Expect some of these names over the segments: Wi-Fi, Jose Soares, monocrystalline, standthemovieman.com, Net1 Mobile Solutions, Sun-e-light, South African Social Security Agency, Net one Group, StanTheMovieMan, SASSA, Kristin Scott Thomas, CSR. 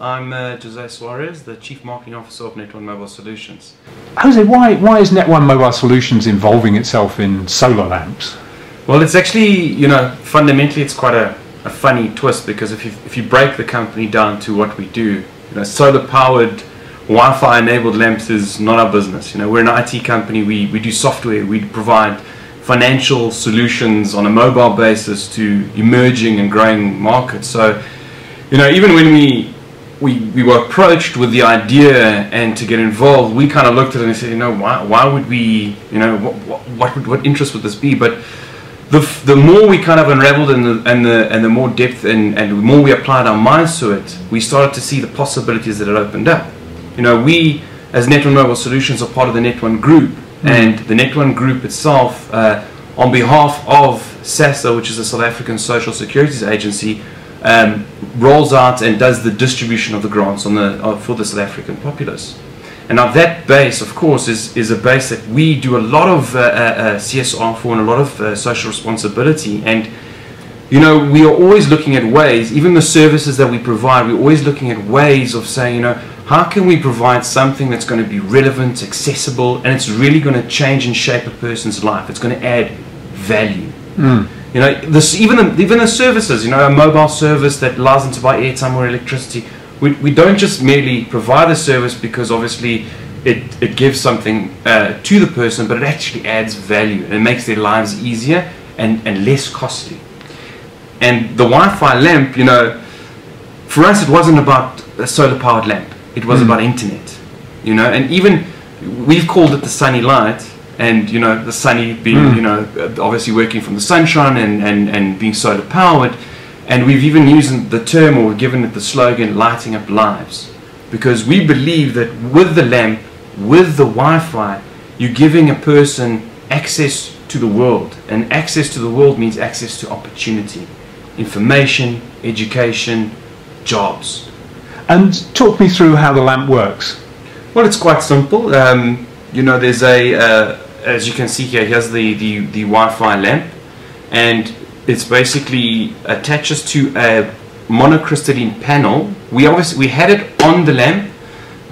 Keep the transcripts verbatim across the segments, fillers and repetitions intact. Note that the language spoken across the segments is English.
I'm uh, Jose Soares, the Chief Marketing Officer of Net one Mobile Solutions. Jose, why, why is Net one Mobile Solutions involving itself in solar lamps? Well, it's actually, you know, fundamentally it's quite a, a funny twist, because if you, if you break the company down to what we do, you know, solar-powered, Wi-Fi enabled lamps is not our business. You know, we're an I T company, we, we do software, we provide financial solutions on a mobile basis to emerging and growing markets. So, you know, even when we We, we were approached with the idea and to get involved, we kind of looked at it and said, you know, why, why would we, you know, what, what, would, what interest would this be? But the, the more we kind of unraveled and the, and the, and the more depth and, and the more we applied our minds to it, we started to see the possibilities that it opened up. You know, we as Net one Mobile Solutions are part of the Net one Group, mm-hmm. and the Net one Group itself, uh, on behalf of SASSA, which is the South African Social Securities Agency, Um, rolls out and does the distribution of the grants on the, uh, for the South African populace. And now that base, of course, is, is a base that we do a lot of uh, uh, C S R for and a lot of uh, social responsibility. And, you know, we are always looking at ways, even the services that we provide, we're always looking at ways of saying, you know, how can we provide something that's going to be relevant, accessible, and it's really going to change and shape a person's life. It's going to add value. Mm. You know, this, even, the, even the services, you know, a mobile service that allows them to buy airtime or electricity, we, we don't just merely provide a service because obviously it, it gives something uh, to the person, but it actually adds value and it makes their lives easier and, and less costly. And the Wi-Fi lamp, you know, for us it wasn't about a solar-powered lamp, it was mm. about internet, you know, and even we've called it the Sun-e-light. And, you know, the Sun-e being, mm. you know, obviously working from the sunshine and, and, and being solar powered. And we've even used the term, or given it the slogan, lighting up lives. Because we believe that with the lamp, with the Wi-Fi, you're giving a person access to the world. And access to the world means access to opportunity, information, education, jobs. And talk me through how the lamp works. Well, it's quite simple. Um, you know, there's a... Uh, as you can see here, here's the, the, the Wi-Fi lamp, and it's basically attaches to a monocrystalline panel. We obviously we had it on the lamp,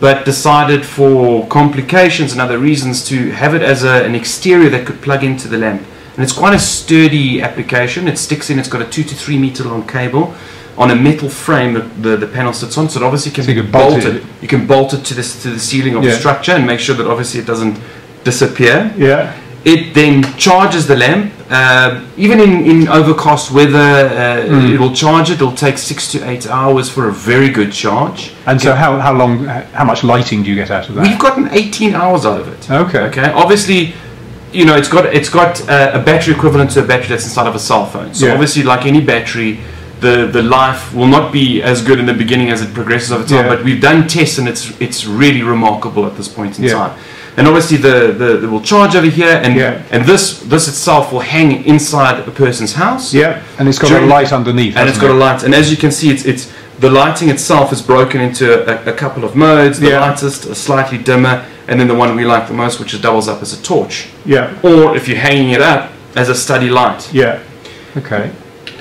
but decided for complications and other reasons to have it as a, an exterior that could plug into the lamp. And it's quite a sturdy application. It sticks in, it's got a two to three meter long cable on a metal frame that the, the panel sits on, so it obviously can so be you can bolted. Bolt you can bolt it to this to the ceiling of yeah. the structure and make sure that obviously it doesn't disappear. Yeah. It then charges the lamp. Uh, even in, in overcast weather, uh, mm. it'll charge it. It'll take six to eight hours for a very good charge. And so, it, how how long, how much lighting do you get out of that? We've gotten eighteen hours out of it. Okay. Okay. Obviously, you know, it's got it's got uh, a battery equivalent to a battery that's inside of a cell phone. So yeah. obviously, like any battery, the the life will not be as good in the beginning as it progresses over time. Yeah. But we've done tests, and it's it's really remarkable at this point in yeah. time. And obviously the, the, the will charge over here, and yeah. and this this itself will hang inside a person's house. Yeah, and it's got During, a light underneath. And it's got it? a light, and as you can see, it's it's the lighting itself is broken into a, a couple of modes. The yeah. lightest, a slightly dimmer, and then the one we like the most, which is doubles up as a torch. Yeah. Or if you're hanging it up as a study light. Yeah. Okay.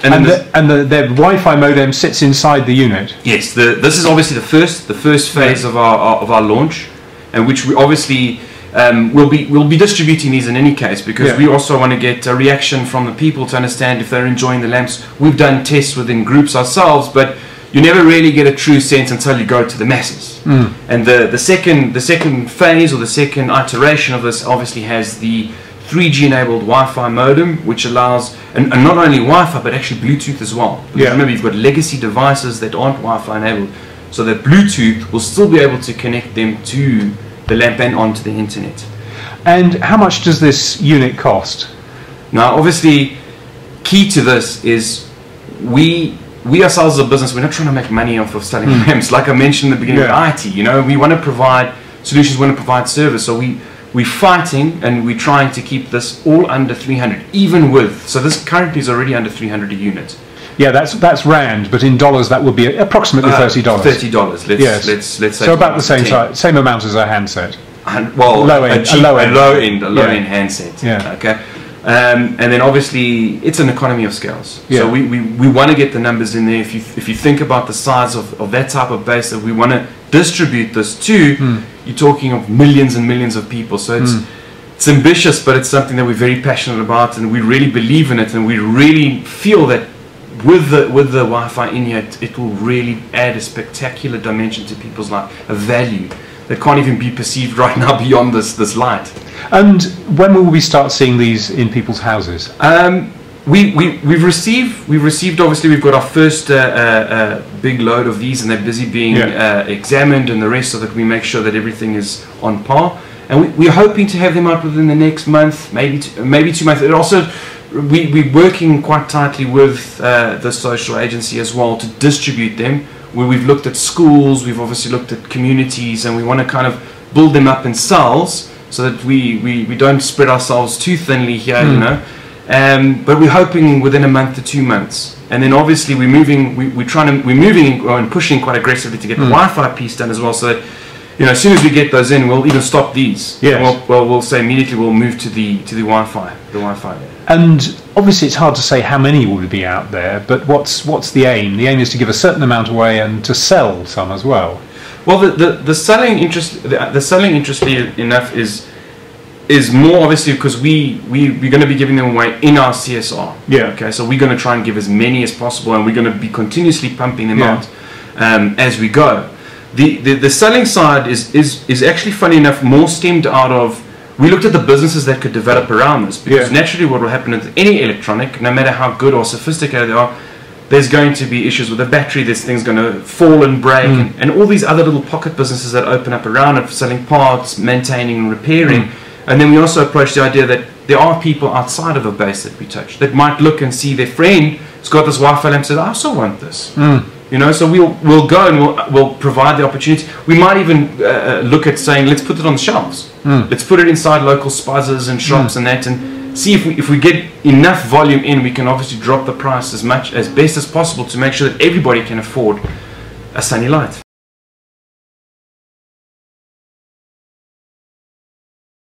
And, and, the, and the, their Wi-Fi modem sits inside the unit. Yes. The, this is obviously the first the first phase yeah. of our, our of our launch. And which we obviously um, will be will be distributing these in any case, because yeah. we also want to get a reaction from the people to understand if they're enjoying the lamps. We've done tests within groups ourselves, but you never really get a true sense until you go to the masses. Mm. And the the second the second phase or the second iteration of this obviously has the three G enabled Wi-Fi modem, which allows and, and not only Wi-Fi but actually Bluetooth as well. Because yeah. remember, you've got legacy devices that aren't Wi-Fi enabled. So that Bluetooth will still be able to connect them to the lamp and onto the internet. And how much does this unit cost? Now, obviously, key to this is we we ourselves as a business, we're not trying to make money off of selling mm. lamps. Like I mentioned in the beginning yeah. with I T, you know, we want to provide solutions, we want to provide service. So we, we're fighting and we're trying to keep this all under three hundred, even with, so this currently is already under three hundred a unit. Yeah, that's that's rand, but in dollars that would be approximately thirty dollars. Uh, thirty dollars. Let's, yes. let's let's say so about the same size, same amount as a handset. And, well, low end, a, cheap, a low end, a low end, a low yeah. end handset. Yeah. Okay. Um, and then obviously it's an economy of scales. Yeah. So we, we, we want to get the numbers in there. If you, if you think about the size of, of that type of base that we want to distribute this to, mm. you're talking of millions and millions of people. So it's, mm. it's ambitious, but it's something that we're very passionate about, and we really believe in it, and we really feel that with the, with the Wi-Fi in here, it, it will really add a spectacular dimension to people's life, a value that can't even be perceived right now beyond this, this light. And when will we start seeing these in people's houses? Um, we, we, we've received, we've received obviously, we've got our first uh, uh, uh, big load of these, and they're busy being yeah. uh, examined and the rest, so that we make sure that everything is on par. And we, we're hoping to have them out within the next month, maybe two, maybe two months. It also, we, we're working quite tightly with uh, the social agency as well to distribute them, where we've looked at schools, we've obviously looked at communities, and we want to kind of build them up in cells, so that we, we, we don't spread ourselves too thinly here, mm. you know. Um, but we're hoping within a month to two months. And then obviously we're moving, we, we're trying to, we're moving and pushing quite aggressively to get mm. the Wi-Fi piece done as well, so that, you know, as soon as we get those in, we'll even stop these. Yes. We'll, well, we'll say immediately we'll move to the, to the Wi-Fi, the Wi-Fi. And obviously it's hard to say how many will be out there, but what's, what's the aim? The aim is to give a certain amount away and to sell some as well. Well, the, the, the selling interest, the, the selling interestingly enough is is more obviously because we, we, we're going to be giving them away in our C S R. Yeah. Okay, so we're going to try and give as many as possible, and we're going to be continuously pumping them yeah. out um, as we go. The, the, the selling side is, is, is actually, funny enough, more stemmed out of, we looked at the businesses that could develop around this, because yeah. naturally what will happen with any electronic, no matter how good or sophisticated they are, there's going to be issues with the battery, this thing's going to fall and break, mm. and, and all these other little pocket businesses that open up around it, selling parts, maintaining and repairing. Mm. And then we also approach the idea that there are people outside of a base that we touch that might look and see their friend who's got this Wi-Fi lamp and says, I also want this. Mm. You know, so we'll, we'll go and we'll, we'll provide the opportunity. We might even uh, look at saying, let's put it on the shelves. Mm. Let's put it inside local spazzes and shops mm. and that, and see if we, if we get enough volume in, we can obviously drop the price as much as best as possible to make sure that everybody can afford a Sun-e-light.